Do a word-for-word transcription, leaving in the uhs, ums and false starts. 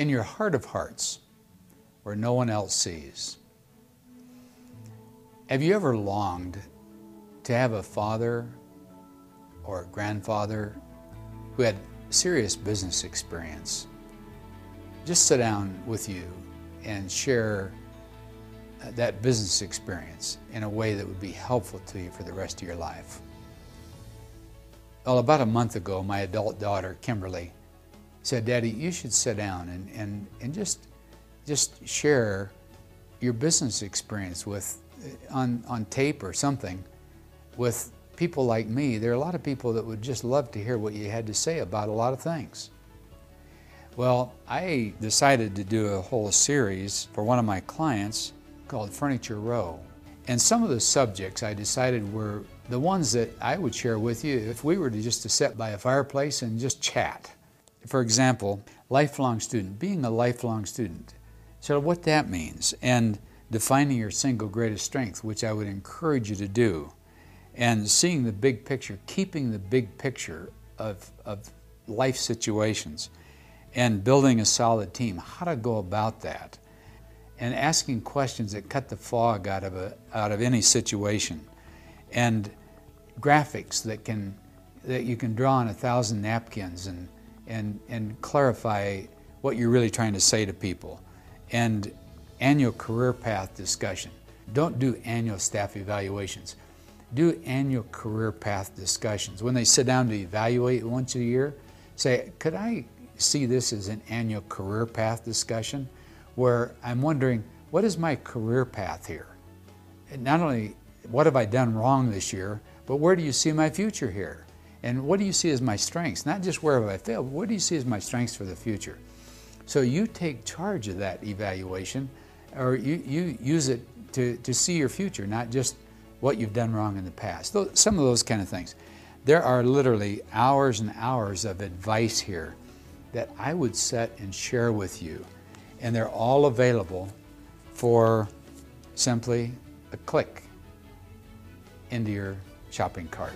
in your heart of hearts where no one else sees. Have you ever longed to have a father or a grandfather who had serious business experience just sit down with you and share that business experience in a way that would be helpful to you for the rest of your life? Well, about a month ago, my adult daughter, Kimberly, said, "Daddy, you should sit down and, and, and just, just share your business experience with, on, on tape or something with people like me. There are a lot of people that would just love to hear what you had to say about a lot of things." Well, I decided to do a whole series for one of my clients called Furniture Row. And some of the subjects I decided were the ones that I would share with you if we were to just to sit by a fireplace and just chat. For example, lifelong student, being a lifelong student. So what that means, and defining your single greatest strength, which I would encourage you to do, and seeing the big picture, keeping the big picture of, of life situations, and building a solid team, how to go about that, and asking questions that cut the fog out of, a, out of any situation, and graphics that, can, that you can draw on a thousand napkins and, and, and clarify what you're really trying to say to people, and annual career path discussion. Don't do annual staff evaluations. Do annual career path discussions. When they sit down to evaluate once a year, say, "Could I see this as an annual career path discussion? Where I'm wondering, what is my career path here? And not only what have I done wrong this year, but where do you see my future here? And what do you see as my strengths? Not just where have I failed, but what do you see as my strengths for the future?" So you take charge of that evaluation, or you, you use it to, to see your future, not just what you've done wrong in the past. Some of those kind of things. There are literally hours and hours of advice here that I would set and share with you. And they're all available for simply a click into your shopping cart.